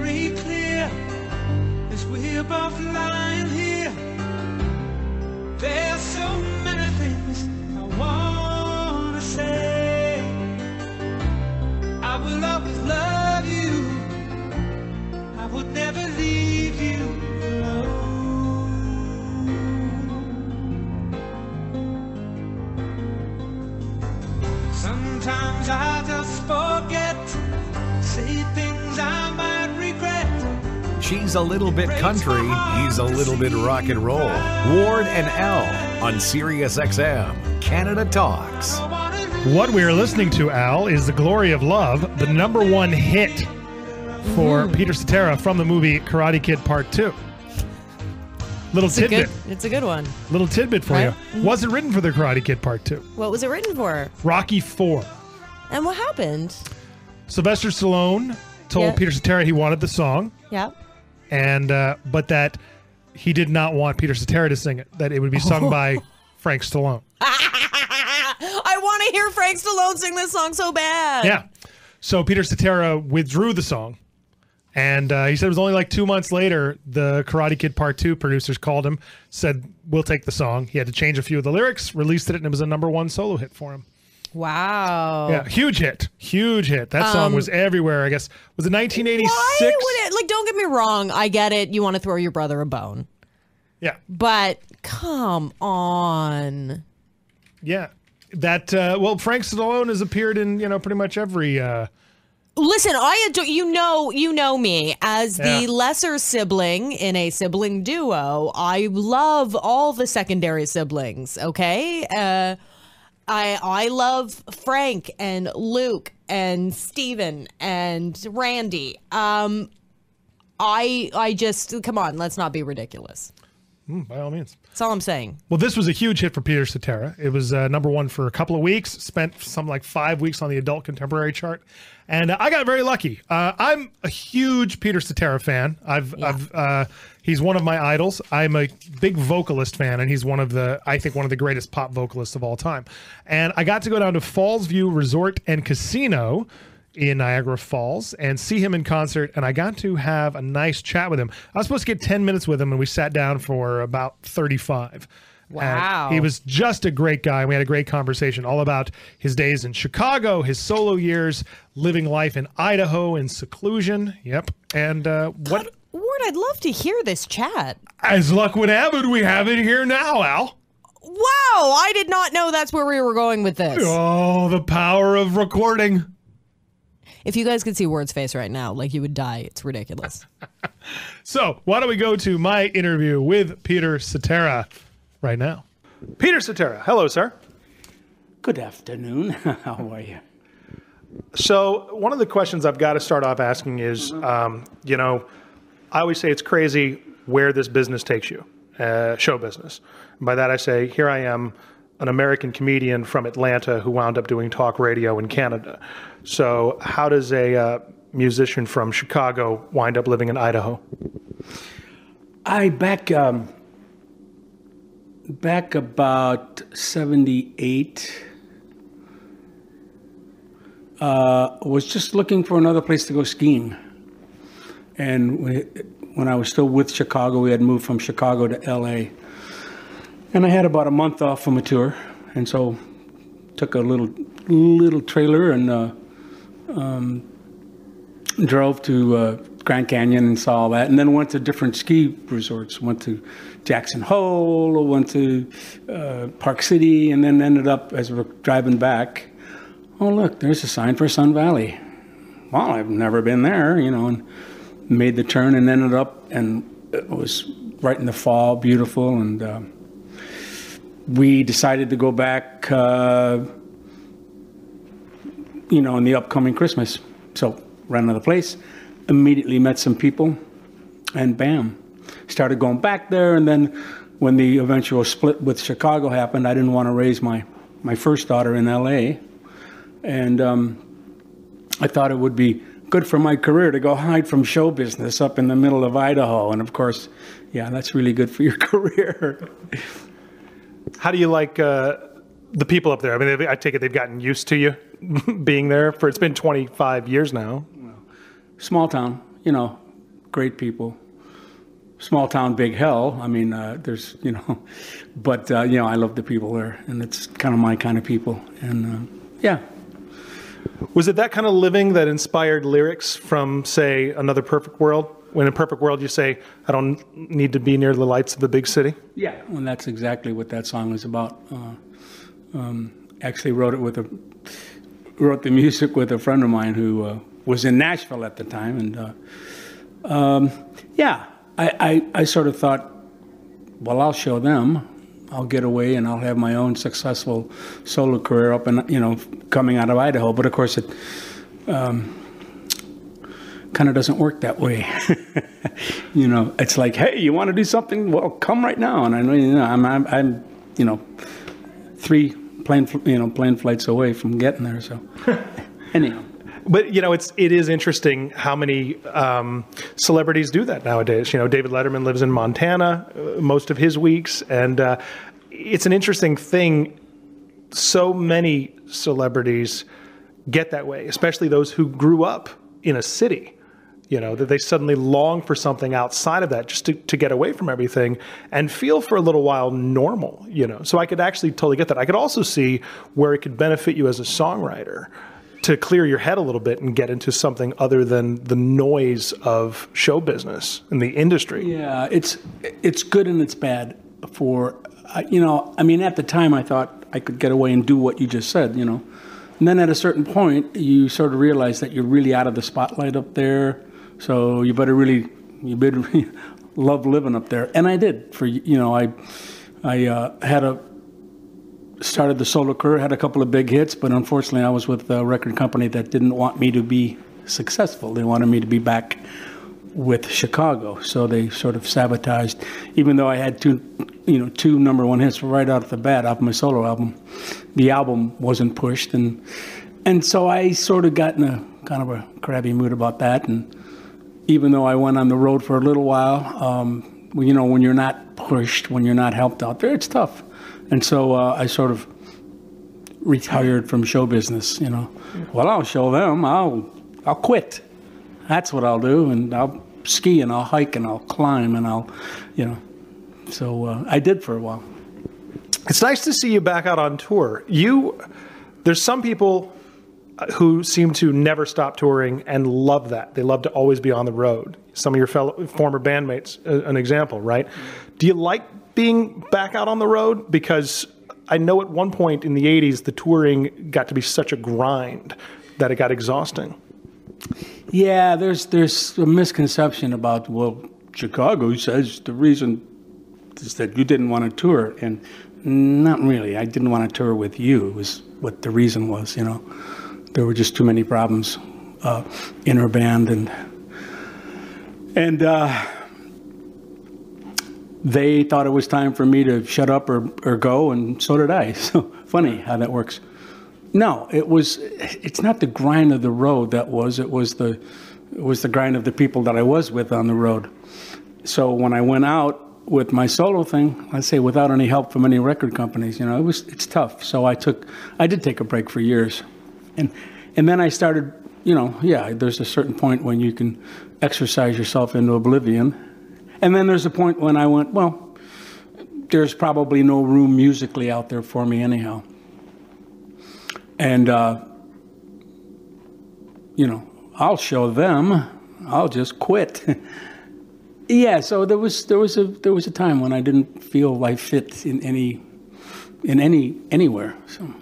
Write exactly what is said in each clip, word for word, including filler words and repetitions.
very clear as we're both lying here. There's so many things I wanna say. I will always love you. I would never leave you alone. Sometimes I just forget, say things I might regret. She's a little bit country, he's a little bit rock and roll. Ward and Al on Sirius X M Canada Talks. What we're listening to, Al, is The Glory of Love, the number one hit for Peter Cetera from the movie Karate Kid Part two. Little it's tidbit. A good, it's a good one. Little tidbit for right? you. Was it written for the Karate Kid Part two? What was it written for? Rocky four. And what happened? Sylvester Stallone told yeah. Peter Cetera he wanted the song. Yeah. And, uh, but that he did not want Peter Cetera to sing it. That it would be sung oh. by Frank Stallone. I want to hear Frank Stallone sing this song so bad. Yeah. So Peter Cetera withdrew the song. And uh, he said it was only like two months later, the Karate Kid Part two producers called him, said, we'll take the song. He had to change a few of the lyrics, released it, and it was a number one solo hit for him. Wow. Yeah, huge hit. Huge hit. That um, song was everywhere, I guess. Was it nineteen eighty-six? Why would it, like, don't get me wrong. I get it. You want to throw your brother a bone. Yeah. But come on. Yeah. That, uh, well, Frank Stallone has appeared in, you know, pretty much every... Uh, Listen, I adore, you know, you know me as the yeah. lesser sibling in a sibling duo. I love all the secondary siblings. Okay, uh, I I love Frank and Luke and Steven and Randy. Um, I I just come on, let's not be ridiculous. Mm, by all means. That's all I'm saying. Well, this was a huge hit for Peter Cetera. It was uh, number one for a couple of weeks, spent something like five weeks on the adult contemporary chart. And uh, I got very lucky. Uh, I'm a huge Peter Cetera fan. I've, yeah. I've, uh, he's one of my idols. I'm a big vocalist fan, and he's one of the, I think, one of the greatest pop vocalists of all time. And I got to go down to Fallsview Resort and Casino in Niagara Falls and see him in concert, and I got to have a nice chat with him. I was supposed to get ten minutes with him, and we sat down for about thirty-five. Wow. And he was just a great guy, and we had a great conversation all about his days in Chicago, his solo years, living life in Idaho in seclusion. Yep. And uh, what... God, Ward, I'd love to hear this chat. As luck would have it, we have it here now, Al. Wow, I did not know that's where we were going with this. Oh, the power of recording. If you guys could see Ward's face right now, like, you would die. It's ridiculous. So why don't we go to my interview with Peter Cetera right now. Peter Cetera, hello, sir. Good afternoon. How are you? So one of the questions I've got to start off asking is, mm-hmm. um, you know, I always say it's crazy where this business takes you, uh, show business. And by that I say, here I am, an American comedian from Atlanta who wound up doing talk radio in Canada. So how does a uh, musician from Chicago wind up living in Idaho? I back um, back about seventy-eight, uh, was just looking for another place to go skiing. And we, when I was still with Chicago, we had moved from Chicago to L A. And I had about a month off from a tour, and so took a little little trailer and uh, um, drove to uh, Grand Canyon and saw all that, and then went to different ski resorts. Went to Jackson Hole, went to uh, Park City, and then ended up, as we're driving back, oh look, there's a sign for Sun Valley. Well, I've never been there, you know, and made the turn and ended up, and it was right in the fall, beautiful, and uh, we decided to go back, uh, you know, in the upcoming Christmas. So ran another place, immediately met some people, and bam, started going back there. And then when the eventual split with Chicago happened, I didn't want to raise my, my first daughter in L A. And um, I thought it would be good for my career to go hide from show business up in the middle of Idaho. And of course, yeah, that's really good for your career. How do you like uh, the people up there? I mean, I take it they've gotten used to you being there for, it's been twenty-five years now. Well, small town, you know, great people. Small town, big hell. I mean, uh, there's, you know, but, uh, you know, I love the people there, and it's kind of my kind of people. And, uh, yeah. Was it that kind of living that inspired lyrics from, say, Another Perfect World? When in Perfect World you say, I don't need to be near the lights of the big city? Yeah, well, that's exactly what that song was about. Uh, um, actually wrote it with a, wrote the music with a friend of mine who uh, was in Nashville at the time. And, uh, um, yeah. I, I, I sort of thought, well, I'll show them. I'll get away and I'll have my own successful solo career up and, you know, coming out of Idaho. But of course, it um, kind of doesn't work that way. You know, it's like, hey, you want to do something? Well, come right now. And I know, you know, I'm, I'm, I'm, you know, three plane, you know, plane flights away from getting there. So, anyhow. But, you know, it's, it is interesting how many um, celebrities do that nowadays. You know, David Letterman lives in Montana uh, most of his weeks. And uh, it's an interesting thing. So many celebrities get that way, especially those who grew up in a city, you know, that they suddenly long for something outside of that just to, to get away from everything and feel for a little while normal, you know. So I could actually totally get that. I could also see where it could benefit you as a songwriter to clear your head a little bit and get into something other than the noise of show business and the industry. Yeah, it's it's good and it's bad for, you know, I mean, at the time I thought I could get away and do what you just said, you know. And then at a certain point, you sort of realize that you're really out of the spotlight up there. So you better really, you better really love living up there. And I did for, you know, I, I uh, had a, started the solo career, had a couple of big hits, but unfortunately I was with a record company that didn't want me to be successful. They wanted me to be back with Chicago. So they sort of sabotaged, even though I had two, you know, two number one hits right out of the bat off my solo album. The album wasn't pushed. And, and so I sort of got in a kind of a crabby mood about that. And even though I went on the road for a little while, um, you know, when you're not pushed, when you're not helped out there, it's tough. And so uh, I sort of retired from show business, you know. Well, I'll show them. I'll, I'll quit. That's what I'll do. And I'll ski and I'll hike and I'll climb and I'll, you know. So uh, I did for a while. It's nice to see you back out on tour. You, there's some people who seem to never stop touring and love that. They love to always be on the road. Some of your fellow former bandmates, uh, an example, right? Do you like being back out on the road? Because I know at one point in the eighties, the touring got to be such a grind that it got exhausting. Yeah, there's there's a misconception about, well, Chicago says the reason is that you didn't want to tour. And not really. I didn't want to tour with you was what the reason was, you know. There were just too many problems uh, in our band. And, and uh, they thought it was time for me to shut up or, or go, and so did I. So funny how that works. No, it was, it's not the grind of the road that was, it was the, it was the grind of the people that I was with on the road. So when I went out with my solo thing, I say without any help from any record companies, you know, it was, it's tough. So I took, I did take a break for years. And, and then I started, you know, yeah, there's a certain point when you can exercise yourself into oblivion. And then there's a point when I went, well, there's probably no room musically out there for me anyhow. And, uh, you know, I'll show them. I'll just quit. Yeah, so there was, there, was a, there was a time when I didn't feel like fit in any, in any, anywhere. So.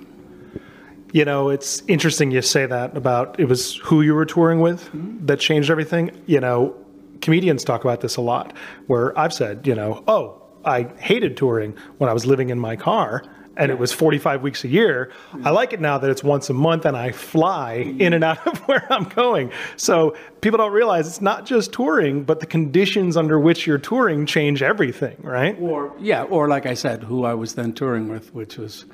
You know, it's interesting you say that about it was who you were touring with that changed everything, you know. Comedians talk about this a lot, where I've said, you know, oh, I hated touring when I was living in my car and yeah. It was forty-five weeks a year. Mm-hmm. I like it now that it's once a month and I fly mm-hmm. in and out of where I'm going. So people don't realize it's not just touring, but the conditions under which you're touring change everything, right? Or, yeah, or like I said, who I was then touring with, which was,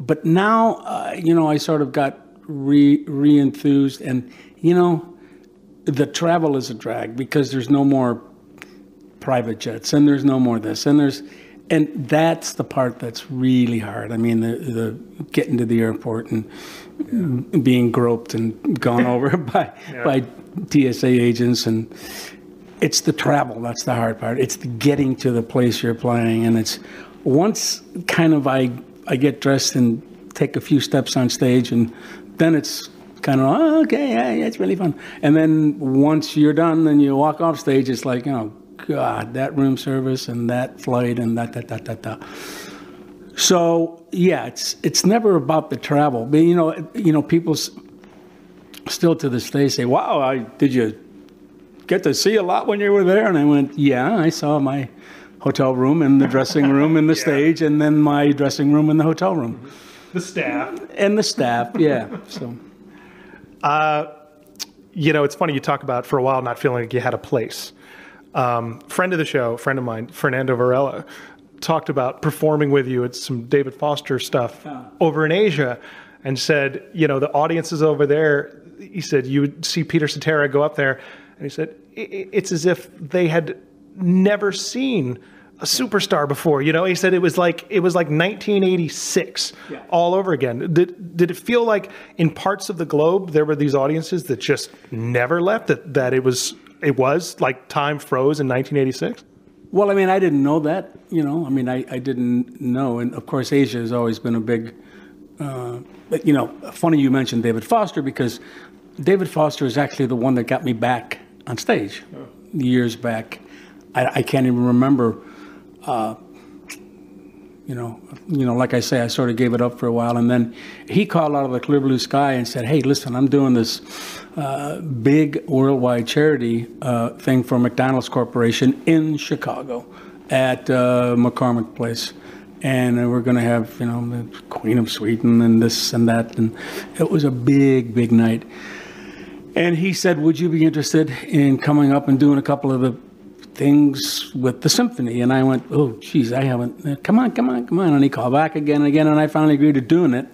but now, uh, you know, I sort of got re, re-enthused and, you know, the travel is a drag because there's no more private jets and there's no more this and there's, and that's the part that's really hard. I mean, the, the getting to the airport and yeah. being groped and gone over by, yeah. by T S A agents and, it's the travel that's the hard part. It's the getting to the place you're playing, and it's once kind of I I get dressed and take a few steps on stage, and then it's kind of, oh, okay, yeah, yeah, it's really fun. And then once you're done, then you walk off stage, it's like, you know, God, that room service and that flight and that, that, that, that, that. So, yeah, it's it's never about the travel. But, you know, you know, people s still to this day say, wow, I, did you get to see a lot when you were there? And I went, yeah, I saw my hotel room and the dressing room and the yeah. stage, and then my dressing room and the hotel room. The staff. And the staff, yeah, so... Uh, you know, it's funny, you talk about for a while not feeling like you had a place. Um, friend of the show, friend of mine, Fernando Varela, talked about performing with you at some David Foster stuff huh. over in Asia, and said, you know, the audiences over there, he said, you would see Peter Cetera go up there, and he said, it's as if they had never seen a superstar before. You know, he said it was like it was like nineteen eighty-six yeah. all over again. Did did it feel like in parts of the globe there were these audiences that just never left, that that it was it was like time froze in nineteen eighty-six? Well, I mean, I didn't know that, you know. I mean, I I didn't know, and of course Asia has always been a big uh but, you know, funny you mentioned David Foster, because David Foster is actually the one that got me back on stage oh. years back. I I can't even remember. Uh, you know, you know, like I say, I sort of gave it up for a while, and then he called out of the clear blue sky and said, "Hey, listen, I'm doing this uh, big worldwide charity uh, thing for McDonald's Corporation in Chicago at uh, McCormick Place, and we're going to have, you know, the Queen of Sweden and this and that." And it was a big, big night. And he said, "Would you be interested in coming up and doing a couple of the things with the symphony?" And I went, oh, geez, I haven't, uh, come on, come on, come on. And he called back again and again, and I finally agreed to doing it.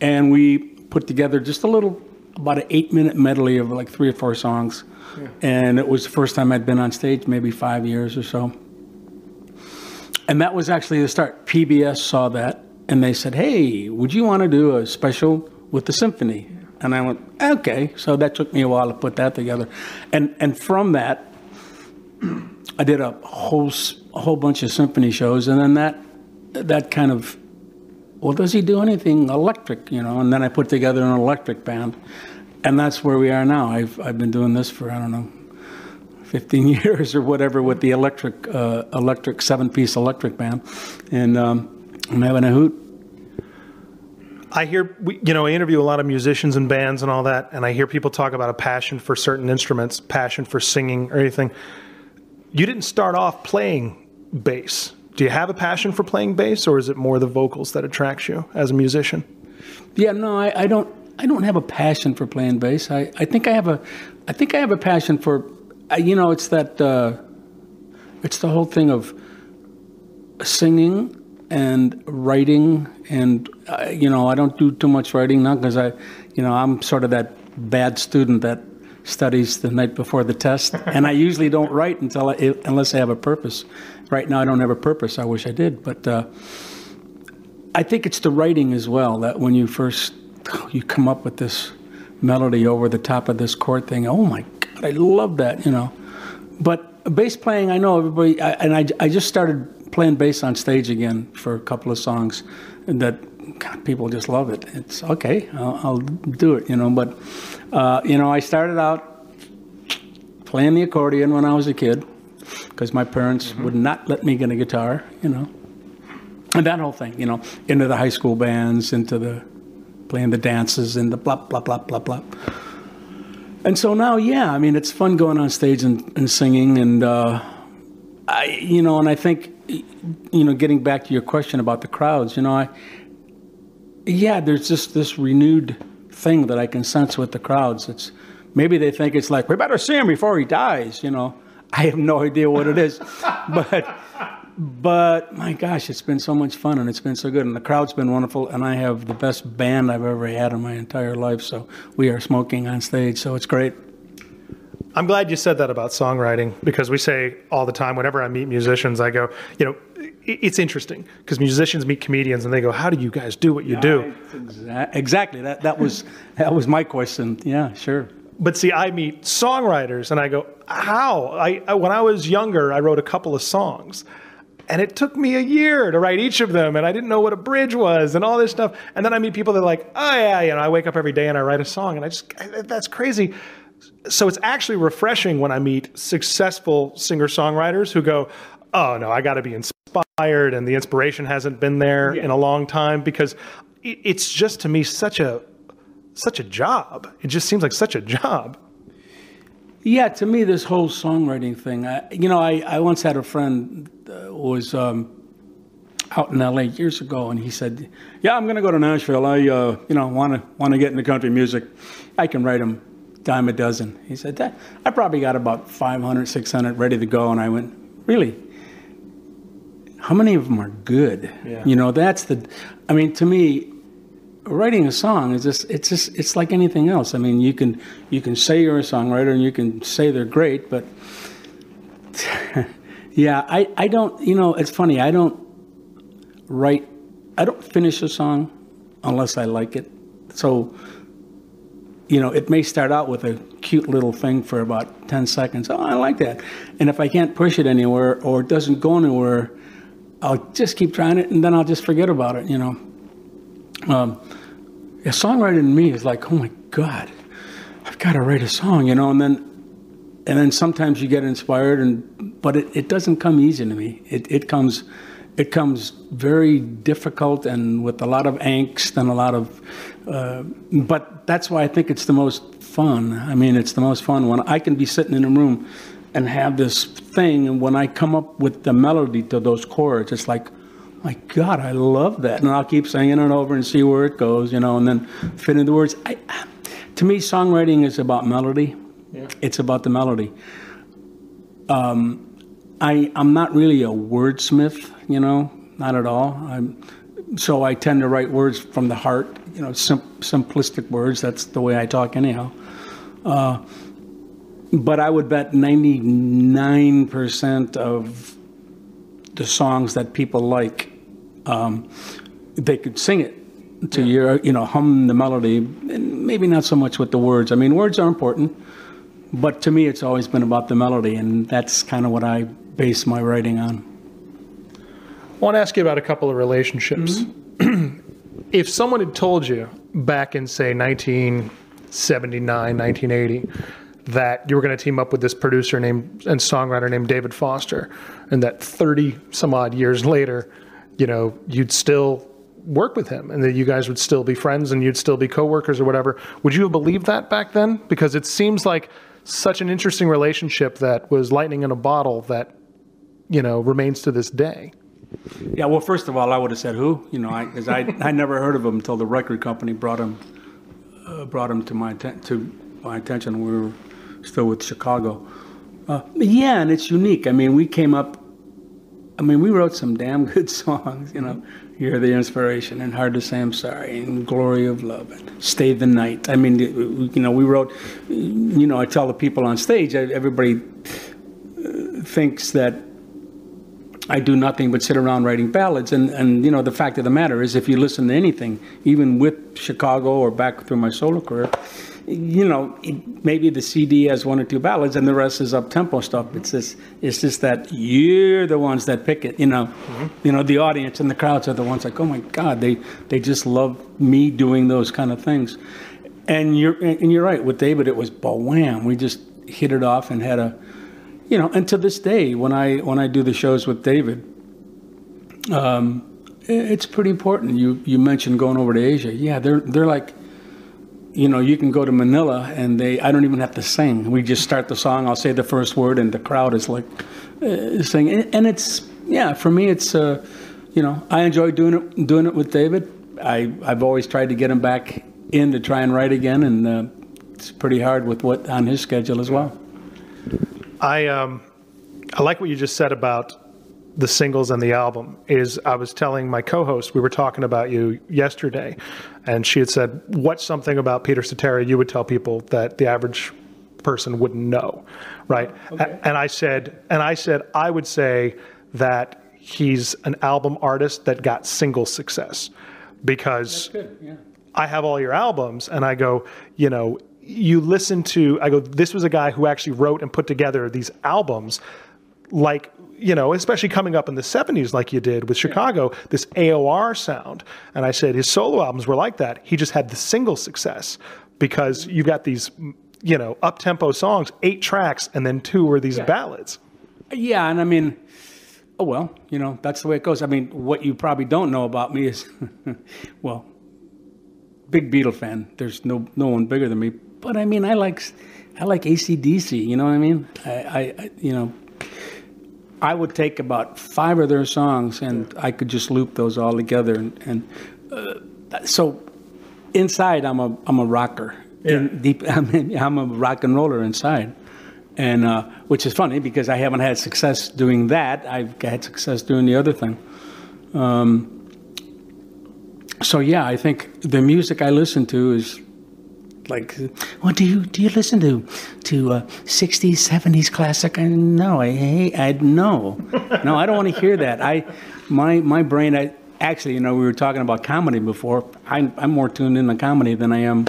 And we put together just a little, about an eight-minute medley of like three or four songs. Yeah. And it was the first time I'd been on stage, maybe five years or so. And that was actually the start. P B S saw that, and they said, hey, would you want to do a special with the symphony? Yeah. And I went, okay. So that took me a while to put that together. And, and from that, I did a whole a whole bunch of symphony shows, and then that that kind of, well, does he do anything electric, you know? And then I put together an electric band, and that's where we are now. I've I've been doing this for, I don't know, fifteen years or whatever with the electric uh, electric seven piece electric band, and um, I'm having a hoot. I hear, you know, I interview a lot of musicians and bands and all that, and I hear people talk about a passion for certain instruments, passion for singing or anything. You didn't start off playing bass. Do you have a passion for playing bass, or is it more the vocals that attracts you as a musician? Yeah, no, I, I don't. I don't have a passion for playing bass. I, I think I have a. I think I have a passion for. I, you know, it's that. Uh, it's the whole thing of singing and writing, and uh, you know, I don't do too much writing now because I, you know, I'm sort of that bad student that studies the night before the test, and I usually don't write until I, unless I have a purpose. Right now I don't have a purpose. I wish I did, but uh, I think it's the writing as well, that when you first you come up with this melody over the top of this chord thing, oh my God, I love that, you know. But bass playing, I know everybody, I, and I, I just started playing bass on stage again for a couple of songs that God, people just love it. It's okay, I'll, I'll do it, you know. But uh, you know, I started out playing the accordion when I was a kid because my parents mm-hmm. would not let me get a guitar, you know, and that whole thing, you know, into the high school bands, into the playing the dances, and the blah blah blah blah blah. And so now, yeah, I mean, it's fun going on stage and, and singing, and uh, I, you know, and I think, you know, getting back to your question about the crowds, you know, I. Yeah, there's just this renewed thing that I can sense with the crowds. It's maybe they think it's like, we better see him before he dies, you know. I have no idea what it is. but but my gosh, it's been so much fun, and it's been so good, and the crowd's been wonderful, and I have the best band I've ever had in my entire life. So we are smoking on stage, so it's great. I'm glad you said that about songwriting, because we say all the time, whenever I meet musicians, I go, you know, it's interesting because musicians meet comedians and they go, how do you guys do what you yeah, do? Exa exactly. That, that was, that was my question. Yeah, sure. But see, I meet songwriters and I go, how? I, I when I was younger, I wrote a couple of songs. And it took me a year to write each of them, and I didn't know what a bridge was and all this stuff. And then I meet people that are like, oh yeah, you know, I wake up every day and I write a song, and I just, I, that's crazy. So it's actually refreshing when I meet successful singer-songwriters who go, oh no, I gotta be inspired, and the inspiration hasn't been there yeah. in a long time, because it, it's just, to me, such a, such a job. It just seems like such a job. Yeah, to me, this whole songwriting thing, I, you know, I, I once had a friend who was um, out in L A years ago, and he said, yeah, I'm going to go to Nashville. I, uh, you know, want to want to get into country music. I can write him dime a dozen. He said, that, I probably got about five hundred, six hundred ready to go. And I went, really? How many of them are good? Yeah. You know, that's the, I mean, to me, writing a song is just, it's just, it's like anything else. I mean, you can, you can say you're a songwriter and you can say they're great, but yeah, I, I don't, you know, it's funny. I don't write, I don't finish a song unless I like it. So, you know, it may start out with a cute little thing for about ten seconds. Oh, I like that. And if I can't push it anywhere or it doesn't go anywhere, I'll just keep trying it and then I'll just forget about it, you know? Um, A songwriter in me is like, oh my God, I've got to write a song, you know, and then, and then sometimes you get inspired, and but it, it doesn't come easy to me. It it comes, it comes very difficult and with a lot of angst and a lot of, uh, but that's why I think it's the most fun. I mean, it's the most fun when I can be sitting in a room and have this thing, and when I come up with the melody to those chords, it's like, my God, I love that. And I'll keep singing it over and see where it goes, you know, and then fit into the words. I, to me, songwriting is about melody. Yeah. It's about the melody. Um, I, I'm not really a wordsmith, you know, not at all. I'm, so I tend to write words from the heart, you know, sim simplistic words. That's the way I talk anyhow. Uh, but I would bet ninety-nine percent of the songs that people like, um, they could sing it to yeah. you, you know, hum the melody, and maybe not so much with the words. I mean, words are important, but to me, it's always been about the melody, and that's kind of what I base my writing on. I want to ask you about a couple of relationships. Mm-hmm. If someone had told you back in, say, nineteen seventy-nine, nineteen eighty, that you were going to team up with this producer named and songwriter named David Foster, and that thirty some odd years later, you know, you'd still work with him and that you guys would still be friends and you'd still be coworkers or whatever, would you have believed that back then? Because it seems like such an interesting relationship that was lightning in a bottle that, you know, remains to this day. Yeah, well, first of all, I would have said who, you know, because I, I, I never heard of him until the record company brought him, uh, brought him to my, to my attention. We were still with Chicago. Uh, yeah, and it's unique. I mean, we came up, I mean, we wrote some damn good songs, you know, You're the Inspiration and Hard to Say I'm Sorry and Glory of Love and Stay the Night. I mean, you know, we wrote, you know, I tell the people on stage, everybody thinks that I do nothing but sit around writing ballads. And, and, you know, the fact of the matter is, if you listen to anything, even with Chicago or back through my solo career, you know, maybe the C D has one or two ballads and the rest is up-tempo stuff. It's just, it's just that you're the ones that pick it, you know. Mm-hmm. You know, the audience and the crowds are the ones like, oh my God, they, they just love me doing those kind of things. And you're, and you're right, with David it was ba-wham. We just hit it off and had a, you know, and to this day, when I, when I do the shows with David, um, it's pretty important. You, you mentioned going over to Asia. Yeah, they're, they're like, you know, you can go to Manila and they, I don't even have to sing. We just start the song, I'll say the first word and the crowd is like uh, singing. And it's, yeah, for me it's, uh, you know, I enjoy doing it, doing it with David. I, I've always tried to get him back in to try and write again, and uh, it's pretty hard with what on his schedule as well. I, um, I like what you just said about the singles and the album. Is I was telling my co-host, we were talking about you yesterday, and she had said, what's something about Peter Cetera you would tell people that the average person wouldn't know, right? Okay. And I said, and I said, I would say that he's an album artist that got single success, because yeah. I have all your albums and I go, you know, you listen to, I go, this was a guy who actually wrote and put together these albums, like, you know, especially coming up in the seventies, like you did with Chicago, this A O R sound. And I said, his solo albums were like that. He just had the single success, because you got these, you know, up-tempo songs, eight tracks, and then two were these yeah. ballads. Yeah, and I mean, oh, well, you know, that's the way it goes. I mean, what you probably don't know about me is, well, big Beatle fan. There's no no one bigger than me. But I mean, I like, I like A C D C, you know what I mean? I, I, I you know, I would take about five of their songs, and I could just loop those all together. And, and uh, so inside, I'm a I'm a rocker. Yeah. In deep, I mean, I'm a rock and roller inside, and uh, which is funny because I haven't had success doing that. I've had success doing the other thing. Um, so yeah, I think the music I listen to is like, well, do you do you listen to to uh, sixties, seventies classic? And no, I hate, I no, no, I don't want to hear that. I my my brain. I actually, you know, we were talking about comedy before. I'm I'm more tuned into comedy than I am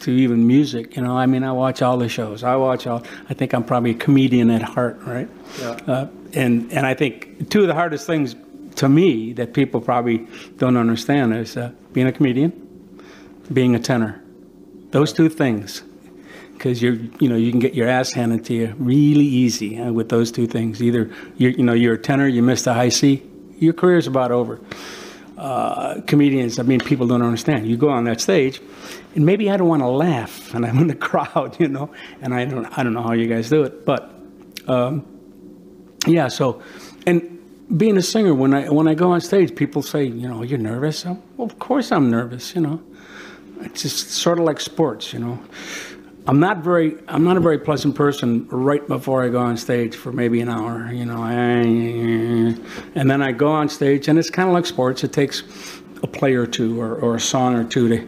to even music, you know. I mean, I watch all the shows. I watch all. I think I'm probably a comedian at heart, right? Yeah. Uh, and and I think two of the hardest things to me that people probably don't understand is uh, being a comedian, being a tenor. Those two things, because you're you know you can get your ass handed to you really easy uh, with those two things. Either you you know you're a tenor, you missed a high C, your career's about over. Uh, comedians, I mean, people don't understand. You go on that stage, and maybe I don't want to laugh, and I'm in the crowd, you know, and I don't, I don't know how you guys do it, but um, yeah. So, and being a singer, when I when I go on stage, people say, you know, you're nervous. I'm, well, of course I'm nervous, you know. It's just sort of like sports, you know. I'm not very, I'm not a very pleasant person right before I go on stage for maybe an hour, you know, and then I go on stage, and it's kind of like sports. It takes a play or two or, or a song or two to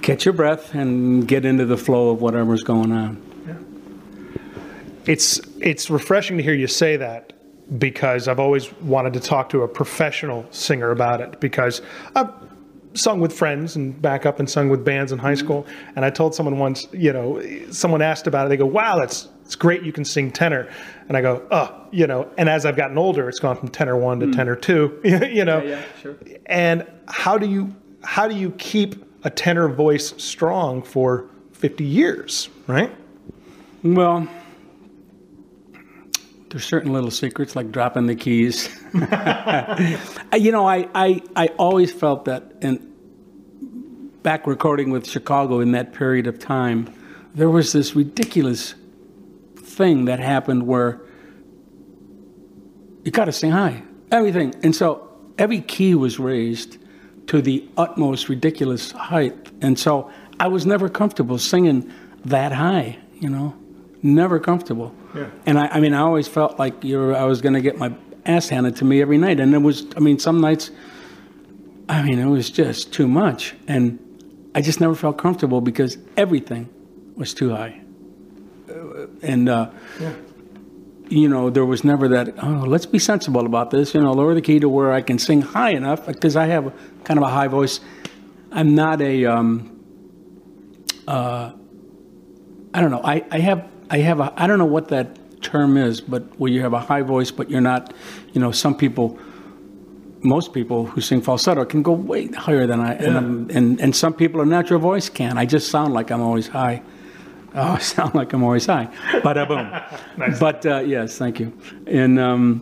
catch your breath and get into the flow of whatever's going on. Yeah. It's, it's refreshing to hear you say that, because I've always wanted to talk to a professional singer about it, because I've sung with friends and back up and sung with bands in high school. And I told someone once, you know, someone asked about it. They go, wow, that's, it's great. You can sing tenor. And I go, oh, you know, and as I've gotten older, it's gone from tenor one to mm. tenor two, you know, yeah, yeah, sure. And how do you, how do you keep a tenor voice strong for fifty years? Right? Well, there's certain little secrets, like dropping the keys. You know, I, I, I always felt that, and back recording with Chicago in that period of time, there was this ridiculous thing that happened where you got to sing high, everything. And so every key was raised to the utmost ridiculous height. And so I was never comfortable singing that high, you know, never comfortable. Yeah. And I, I mean, I always felt like you're, I was going to get my ass handed to me every night. And it was, I mean, some nights, I mean, it was just too much. And I just never felt comfortable because everything was too high. And, uh, yeah. you know, there was never that, oh, let's be sensible about this, you know, lower the key to where I can sing high enough, because I have kind of a high voice. I'm not a, um, uh, I don't know, I, I have... I have a, I don't know what that term is, but where you have a high voice, but you're not, you know, some people, most people who sing falsetto can go way higher than I, yeah. and, I'm, and and some people in natural voice can. I just sound like I'm always high. Oh, I sound like I'm always high. Bada boom. Nice. But uh, yes, thank you. And um,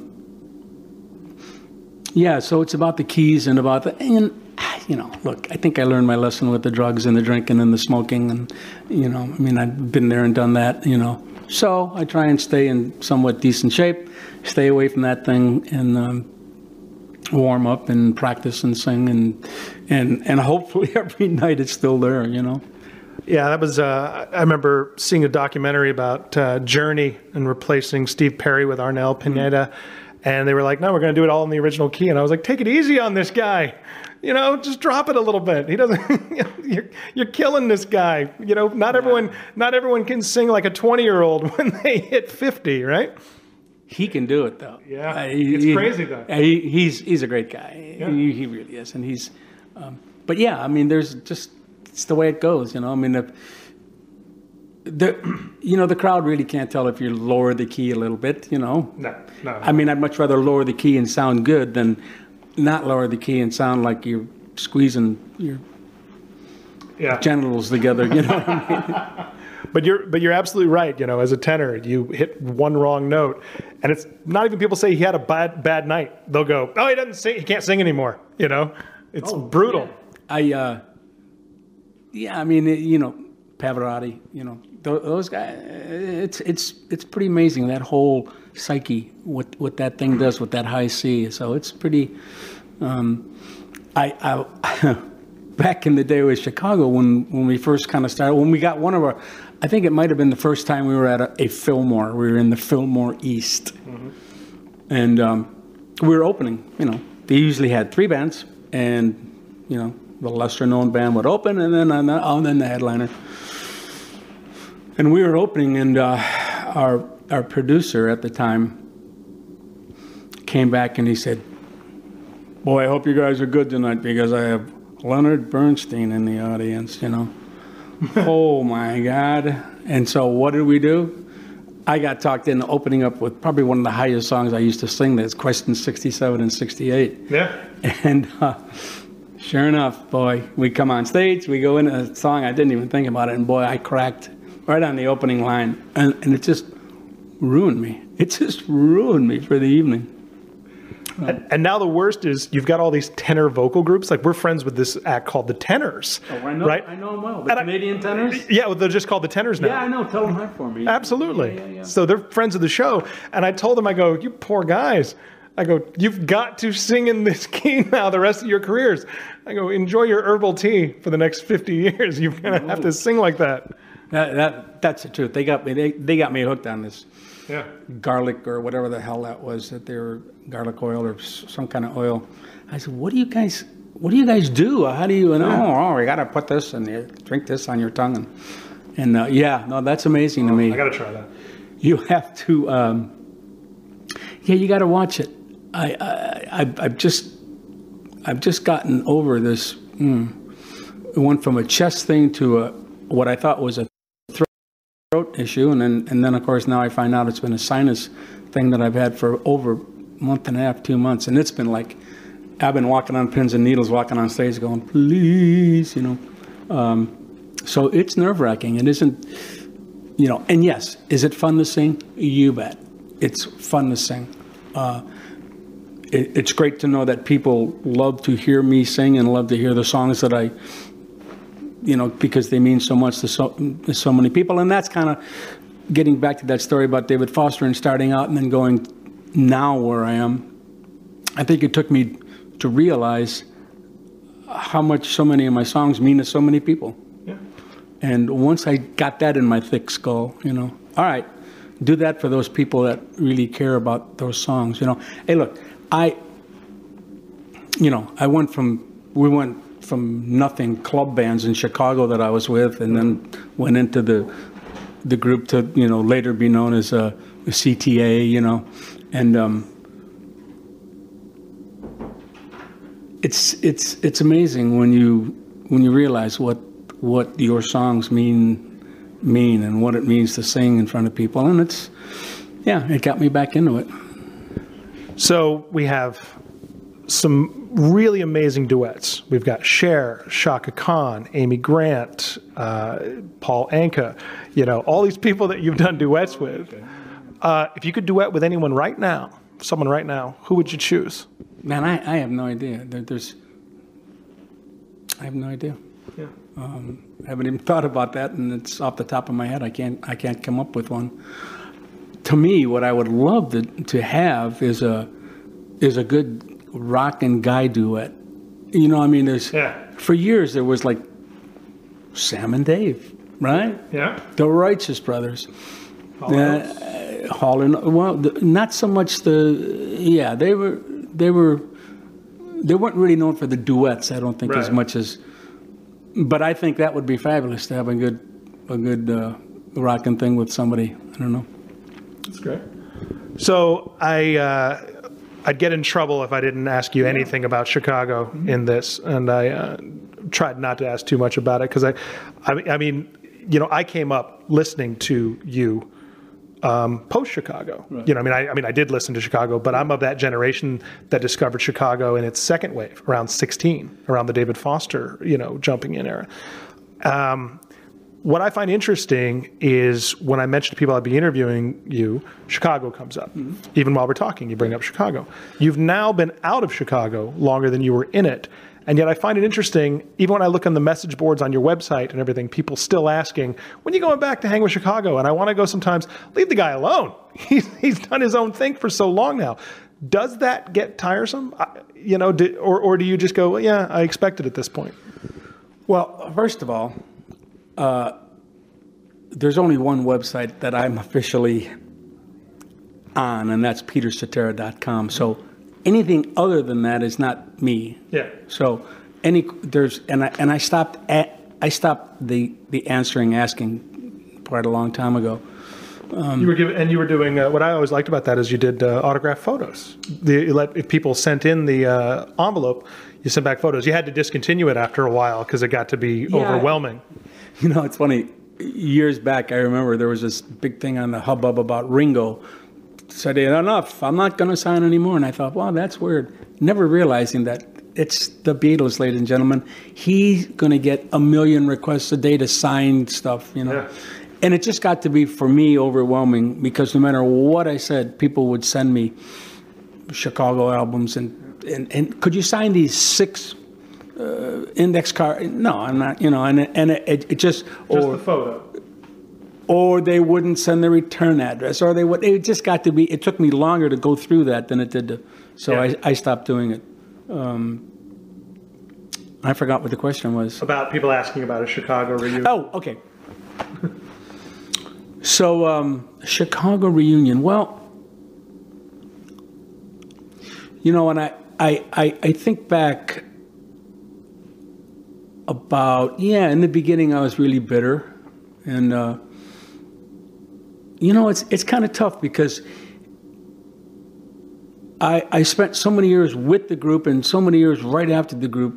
yeah, so it's about the keys and about the, and you know, look, I think I learned my lesson with the drugs and the drinking and the smoking, and, you know, I mean, I've been there and done that, you know. So I try and stay in somewhat decent shape, stay away from that thing, and um, warm up and practice and sing, and and and hopefully every night it's still there, you know. Yeah, that was, uh, I remember seeing a documentary about uh, Journey and replacing Steve Perry with Arnel Pineda, mm-hmm. and they were like, no, we're going to do it all in the original key. And I was like, take it easy on this guy. You know, just drop it a little bit. He doesn't. You know, you're you're killing this guy. You know, not yeah. everyone not everyone can sing like a twenty year old when they hit fifty, right? He can do it though. Yeah, uh, he, it's he, crazy though. He, he's he's a great guy. Yeah. He, he really is, and he's. Um, but yeah, I mean, there's just it's the way it goes. You know, I mean, if the, you know, the crowd really can't tell if you lower the key a little bit, you know? No, no. I mean, I'd much rather lower the key and sound good than not lower the key and sound like you're squeezing your yeah. genitals together, you know what I mean? But you're, but you're absolutely right, you know, as a tenor, you hit one wrong note, and it's not even people say he had a bad, bad night. They'll go, oh, he doesn't sing, he can't sing anymore, you know? It's oh, brutal. Yeah. I, uh, yeah, I mean, you know, Pavarotti, you know, those guys, it's, it's, it's pretty amazing, that whole psyche, what, what that thing does with that high C. So it's pretty, um, I, I back in the day with Chicago, when, when we first kind of started, when we got one of our, I think it might've been the first time we were at a, a Fillmore, we were in the Fillmore East, mm-hmm. and um, we were opening, you know, they usually had three bands, and, you know, the lesser known band would open, and then on the, oh, and then the headliner. And we were opening, and uh, our our producer at the time came back and he said, "Boy, I hope you guys are good tonight, because I have Leonard Bernstein in the audience, you know." Oh my God. And so what did we do? I got talked into opening up with probably one of the highest songs I used to sing, that's Question sixty-seven and sixty-eight. Yeah. And uh, sure enough, boy, we come on stage, we go into a song, I didn't even think about it, and boy, I cracked right on the opening line, and, and it just ruined me. It just ruined me for the evening. And, and now the worst is you've got all these tenor vocal groups. Like, we're friends with this act called The Tenors. Oh, I know, right? I know them well. The and Canadian I, Tenors? Yeah, well, they're just called The Tenors now. Yeah, I know. Tell them hi for me. Absolutely. Yeah, yeah, yeah. So they're friends of the show. And I told them, I go, you poor guys. I go, you've got to sing in this key now the rest of your careers. I go, enjoy your herbal tea for the next fifty years. You're going to have to sing like that. That, that that's the truth. They got me. They, they got me hooked on this, yeah. garlic or whatever the hell that was. That they were garlic oil or some kind of oil. I said, "What do you guys? What do you guys do? How do you know? Yeah. Oh, you got to put this and drink this on your tongue." And and uh, yeah, no, that's amazing oh, to me. I got to try that. You have to. Um, yeah, you got to watch it. I, I I I've just I've just gotten over this. Mm, it went from a chest thing to a what I thought was a throat issue, and then and then of course now I find out it's been a sinus thing that I've had for over a month and a half, two months, and it's been like I've been walking on pins and needles, walking on stage, going please, you know. Um, so it's nerve wracking. It isn't, you know. And yes, is it fun to sing? You bet, it's fun to sing. Uh, it, it's great to know that people love to hear me sing and love to hear the songs that I. You know, because they mean so much to so, to so many people. And that's kind of getting back to that story about David Foster and starting out and then going now where I am. I think it took me to realize how much so many of my songs mean to so many people. Yeah. And once I got that in my thick skull, you know, all right, do that for those people that really care about those songs, you know. Hey, look, I, you know, I went from, we went, from nothing, club bands in Chicago that I was with, and then went into the the group to, you know, later be known as a, a C T A, you know, and um, it's it's it's amazing when you when you realize what what your songs mean mean and what it means to sing in front of people, and it's yeah, it got me back into it. So we have some really amazing duets. We've got Cher, Shaka Khan, Amy Grant, uh, Paul Anka, you know, all these people that you've done duets with. Uh, if you could duet with anyone right now, someone right now, who would you choose? Man, I, I have no idea. There, there's, I have no idea. Yeah. Um, I haven't even thought about that, and it's off the top of my head. I can't, I can't come up with one. To me, what I would love to, to have is a, is a good rock and guy duet, you know. I mean, there's yeah. for years there was like Sam and Dave, right? Yeah, the Righteous Brothers, Hall, uh, Hall and well, the, not so much the yeah they were they were they weren't really known for the duets. I don't think right. as much as, but I think that would be fabulous to have a good a good uh, rocking thing with somebody. I don't know. That's great. So I. Uh, I'd get in trouble if I didn't ask you anything about Chicago mm-hmm. in this, and I uh, tried not to ask too much about it because I, I, I mean, you know, I came up listening to you um, post Chicago. Right. You know, I mean, I, I mean, I did listen to Chicago, but I'm of that generation that discovered Chicago in its second wave, around sixteen, around the David Foster, you know, jumping in era. Um, what I find interesting is when I mention to people I'd be interviewing you, Chicago comes up. Mm-hmm. Even while we're talking, you bring up Chicago. You've now been out of Chicago longer than you were in it. And yet I find it interesting, even when I look on the message boards on your website and everything, people still asking, when are you going back to hang with Chicago? And I want to go sometimes, leave the guy alone. He's, he's done his own thing for so long now. Does that get tiresome? I, you know, do, or, or do you just go, well, yeah, I expect it at this point? Well, first of all, uh, there's only one website that I'm officially on, and that's peter cetera dot com. So anything other than that is not me. Yeah. So any there's and I and I stopped at, I stopped the the answering asking part a long time ago. Um, you were giving, and you were doing uh, what I always liked about that is you did uh, autographed photos. The, you let, if people sent in the uh, envelope, you sent back photos. You had to discontinue it after a while because it got to be yeah. overwhelming. You know, it's funny. Years back, I remember there was this big thing on the hubbub about Ringo. Said, enough, I'm not going to sign anymore. And I thought, wow, that's weird. Never realizing that it's the Beatles, ladies and gentlemen. He's going to get a million requests a day to sign stuff, you know. Yeah. And it just got to be, for me, overwhelming because no matter what I said, people would send me Chicago albums. And, and, and could you sign these six uh, index cards? No, I'm not, you know, and, and it, it just... Just or, the photo. Or they wouldn't send the return address, or they would. It just got to be. It took me longer to go through that than it did to. So yeah. I, I stopped doing it. Um, I forgot what the question was. About people asking about a Chicago reunion. Oh, okay. so um, Chicago reunion. Well, you know, and I, I, I, I think back about yeah. In the beginning, I was really bitter, and. Uh, You know, it's it's kind of tough because I I spent so many years with the group and so many years right after the group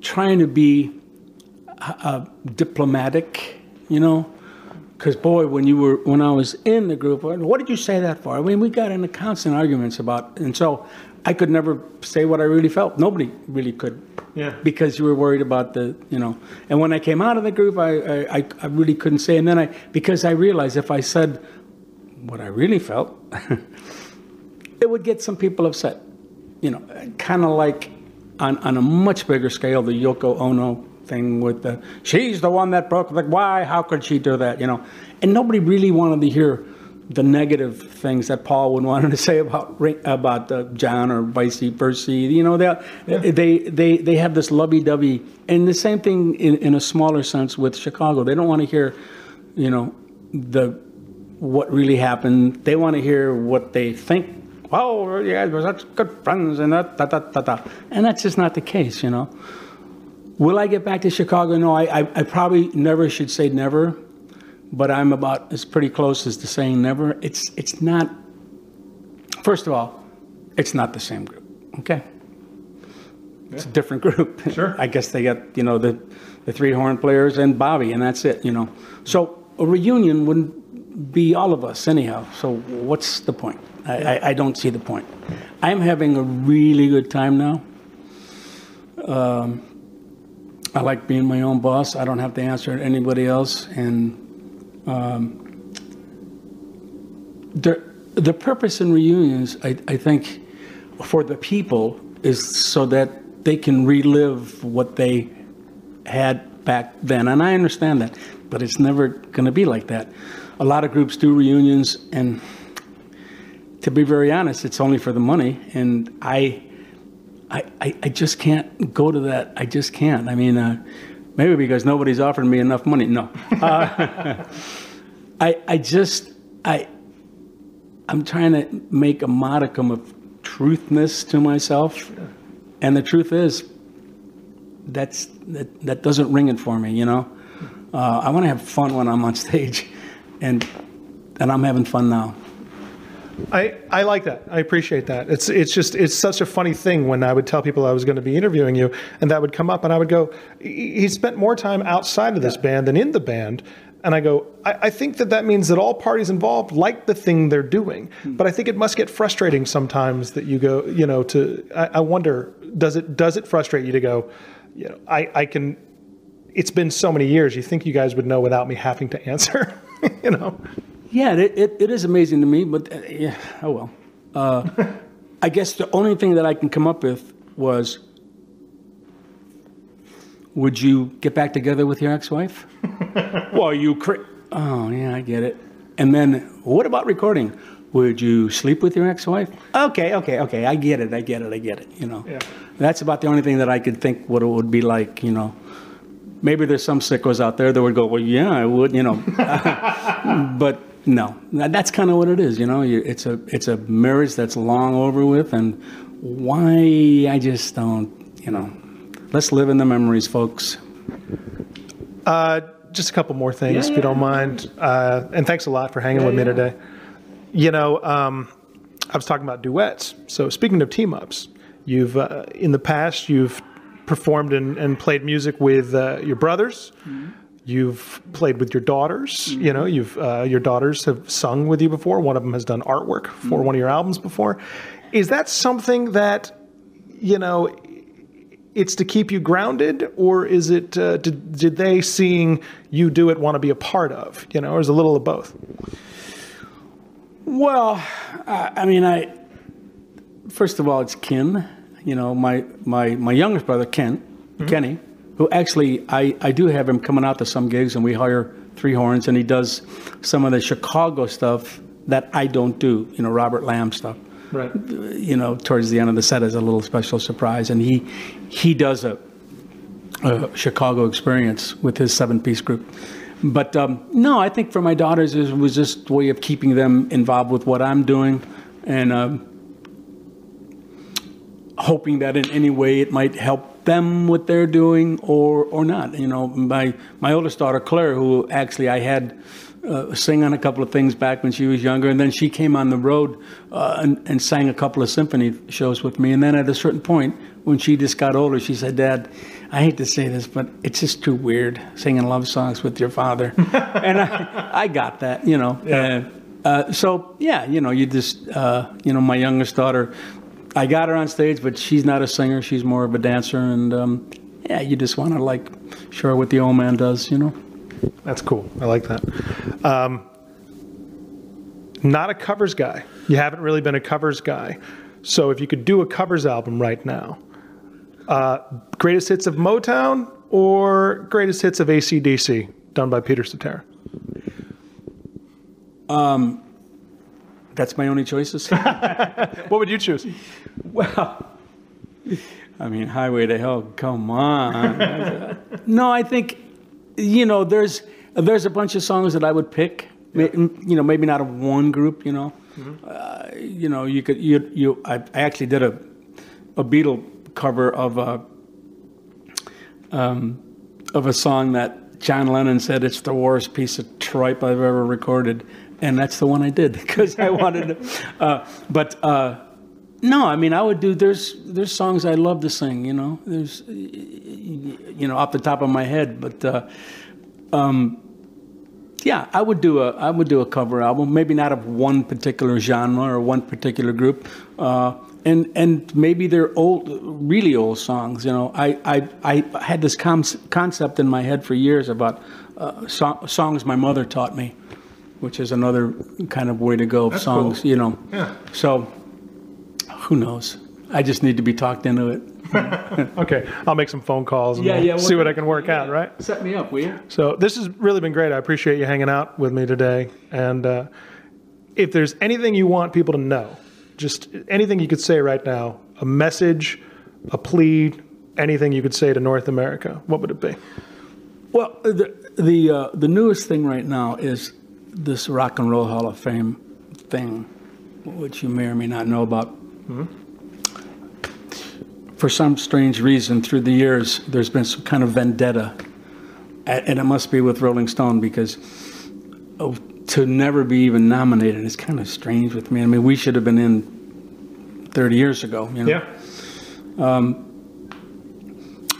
trying to be uh, diplomatic, you know, because boy, when you were when I was in the group, what did you say that for? I mean, we got into constant arguments about, and so I could never say what I really felt. Nobody really could, yeah, because you were worried about the, you know. And when I came out of the group, I, I, I really couldn't say. And then I, because I realized if I said what I really felt, it would get some people upset, you know. Kind of like on on a much bigger scale, the Yoko Ono thing with the she's the one that broke. Like why? How could she do that? You know. And nobody really wanted to hear the negative things that Paul would want to say about about uh, John or vice versa, you know, they yeah. they they they have this lovey-dovey, and the same thing in, in a smaller sense with Chicago. They don't want to hear, you know, the what really happened. They want to hear what they think. Oh, you guys were such good friends, and that, da, da, da, da. And that's just not the case, you know. Will I get back to Chicago? No, I I, I probably never should say never. But I'm about as pretty close as to saying never. It's it's not. First of all, it's not the same group. Okay, yeah. It's a different group. Sure. I guess they got you know the the three horn players and Bobby, and that's it. You know, so a reunion wouldn't be all of us anyhow. So what's the point? I I, I don't see the point. I'm having a really good time now. Um, I like being my own boss. I don't have to answer to anybody else, and. Um, the, the purpose in reunions, I, I think, for the people is so that they can relive what they had back then. And I understand that, but it's never going to be like that. A lot of groups do reunions, and to be very honest, it's only for the money. And I, I, I, I just can't go to that. I just can't. I mean, uh, maybe because nobody's offering me enough money. No, uh, I I just I I'm trying to make a modicum of truthness to myself, sure. And the truth is that's that that doesn't ring it for me. You know, uh, I want to have fun when I'm on stage, and and I'm having fun now. I, I like that. I appreciate that. It's it's just it's such a funny thing when I would tell people I was going to be interviewing you, and that would come up, and I would go, he spent more time outside of this band than in the band. And I go, I, I think that that means that all parties involved like the thing they're doing. Mm. But I think it must get frustrating sometimes that you go, you know, to, I, I wonder, does it, does it frustrate you to go, you know, I, I can, it's been so many years, you think you guys would know without me having to answer, you know? Yeah, it, it, it is amazing to me, but uh, yeah, oh well. Uh, I guess the only thing that I can come up with was, would you get back together with your ex-wife? Well, you cra- oh, yeah, I get it. And then, what about recording? Would you sleep with your ex-wife? Okay, okay, okay, I get it, I get it, I get it, you know. Yeah. That's about the only thing that I could think what it would be like, you know. Maybe there's some sickos out there that would go, well, yeah, I would, you know. But no, that's kind of what it is, you know. It's a, it's a marriage that's long over with, and why, I just don't, you know. Let's live in the memories, folks. Uh, just a couple more things, yeah, yeah. if you don't mind. Uh, and thanks a lot for hanging yeah, with me yeah. today. You know, um, I was talking about duets. So speaking of team-ups, you've uh, in the past, you've performed and, and played music with uh, your brothers. Mm-hmm. You've played with your daughters. Mm-hmm. You know, you've uh, your daughters have sung with you before. One of them has done artwork for mm-hmm. one of your albums before. Is that something that, you know... it's to keep you grounded, or is it, uh, did, did they seeing you do it want to be a part of, you know, or is it a little of both? Well, I, I mean, I, first of all, it's Ken, you know, my, my, my youngest brother, Ken, mm-hmm. Kenny, who actually, I, I do have him coming out to some gigs, and we hire three horns, and he does some of the Chicago stuff that I don't do, you know, Robert Lamb stuff. Right. You know, towards the end of the set is a little special surprise, and he he does a, a Chicago experience with his seven-piece group. But um, no, I think for my daughters it was just a way of keeping them involved with what I'm doing, and um, hoping that in any way it might help them what they're doing or or not. You know, my my oldest daughter Claire, who actually I had. Uh, sing on a couple of things back when she was younger, and then she came on the road uh, and, and sang a couple of symphony shows with me, and then at a certain point when she just got older, she said, Dad, I hate to say this, but it's just too weird singing love songs with your father. And I, I got that, you know. Yeah. Uh, uh, so yeah, you know, you just uh, you know, my youngest daughter, I got her on stage, but she's not a singer, she's more of a dancer, and um, yeah, you just want to like show her what the old man does, you know. That's cool. I like that. Um, not a covers guy. You haven't really been a covers guy. So if you could do a covers album right now, uh, greatest hits of Motown or greatest hits of A C D C done by Peter Cetera? Um, that's my only choices. What would you choose? Well, I mean, Highway to Hell, come on. No, I think... You know, there's there's a bunch of songs that I would pick. Yeah. You know, maybe not of one group. You know, mm-hmm. uh, you know, you could you you. I, I actually did a a Beatle cover of a um, of a song that John Lennon said it's the worst piece of tripe I've ever recorded, and that's the one I did because I wanted to. Uh, but uh, no, I mean, I would do. There's there's songs I love to sing. You know, there's. You know, off the top of my head, but uh, um, yeah, I would do a I would do a cover album, maybe not of one particular genre or one particular group, uh, and and maybe they're old, really old songs. You know, I I, I had this com concept in my head for years about uh, so songs my mother taught me, which is another kind of way to go of That's songs. Cool. You know, yeah. So who knows? I just need to be talked into it. Okay, I'll make some phone calls and yeah, yeah, we'll see what I can work yeah, out, right? Set me up, will you? So this has really been great. I appreciate you hanging out with me today. And uh, if there's anything you want people to know, just anything you could say right now, a message, a plea, anything you could say to North America, what would it be? Well, the, the, uh, the newest thing right now is this Rock and Roll Hall of Fame thing, which you may or may not know about. Mm-hmm. For some strange reason, through the years, there's been some kind of vendetta, and it must be with Rolling Stone, because oh, to never be even nominated is kind of strange with me. I mean, we should have been in thirty years ago. You know? Yeah. Um,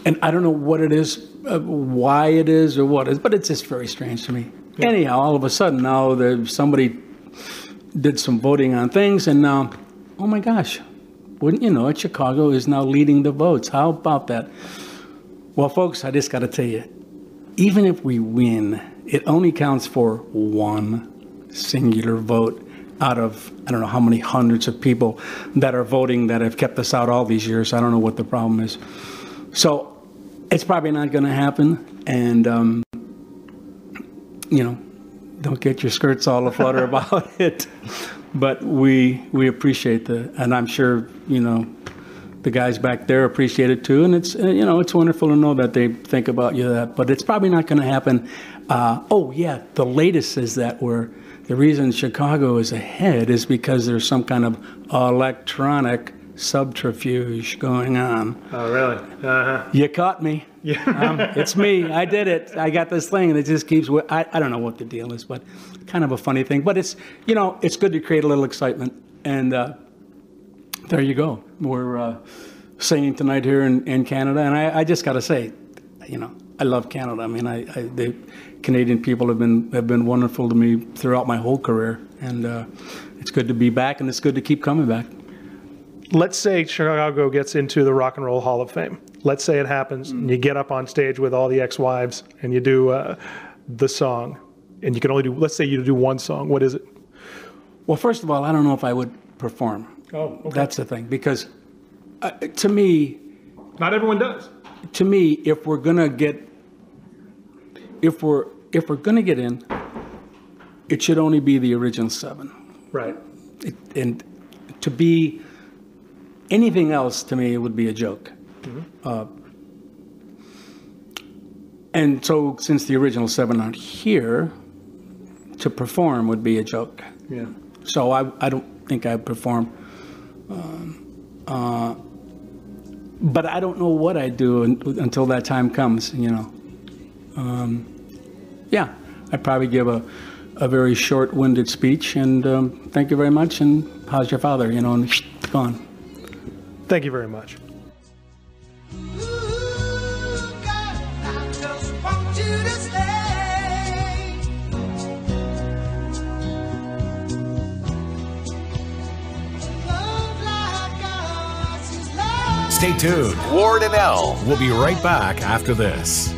and I don't know what it is, uh, why it is, or what it is, but it's just very strange to me. Yeah. Anyhow, all of a sudden now there's somebody did some voting on things, and now, oh my gosh, wouldn't you know it, Chicago is now leading the votes. How about that? Well, folks, I just got to tell you, even if we win, it only counts for one singular vote out of, I don't know how many hundreds of people that are voting that have kept us out all these years. I don't know what the problem is. So it's probably not going to happen. And, um, you know, don't get your skirts all aflutter about it. But we we appreciate the, and I'm sure, you know, the guys back there appreciate it too. And it's, you know, it's wonderful to know that they think about you that, but it's probably not going to happen. Uh, oh yeah, the latest is that we're, the reason Chicago is ahead is because there's some kind of electronic subterfuge going on. Oh really? Uh-huh. You caught me. Yeah. um, it's me. I did it. I got this thing, and it just keeps. I I don't know what the deal is, but kind of a funny thing. But it's, you know, it's good to create a little excitement, and uh, there you go. We're uh, singing tonight here in, in Canada, and I, I just got to say, you know, I love Canada. I mean, I, I the Canadian people have been have been wonderful to me throughout my whole career, and uh, it's good to be back, and it's good to keep coming back. Let's say Chicago gets into the Rock and Roll Hall of Fame. Let's say it happens, and you get up on stage with all the ex-wives, and you do uh, the song, and you can only do, let's say you do one song. What is it? Well, first of all, I don't know if I would perform. Oh, okay. That's the thing, because uh, to me... Not everyone does. To me, if we're going to get... If we're, if we're going to get in, it should only be the original seven. Right. It, and to be anything else, to me, it would be a joke. Mm-hmm. uh, and so since the original seven aren't here, to perform would be a joke. Yeah. So I, I don't think I'd perform. Um, uh, but I don't know what I'd do un until that time comes, you know. Um, yeah, I'd probably give a, a very short-winded speech and um, thank you very much and how's your father, you know, and gone. Thank you very much. Stay tuned. Ward and Elle will be right back after this.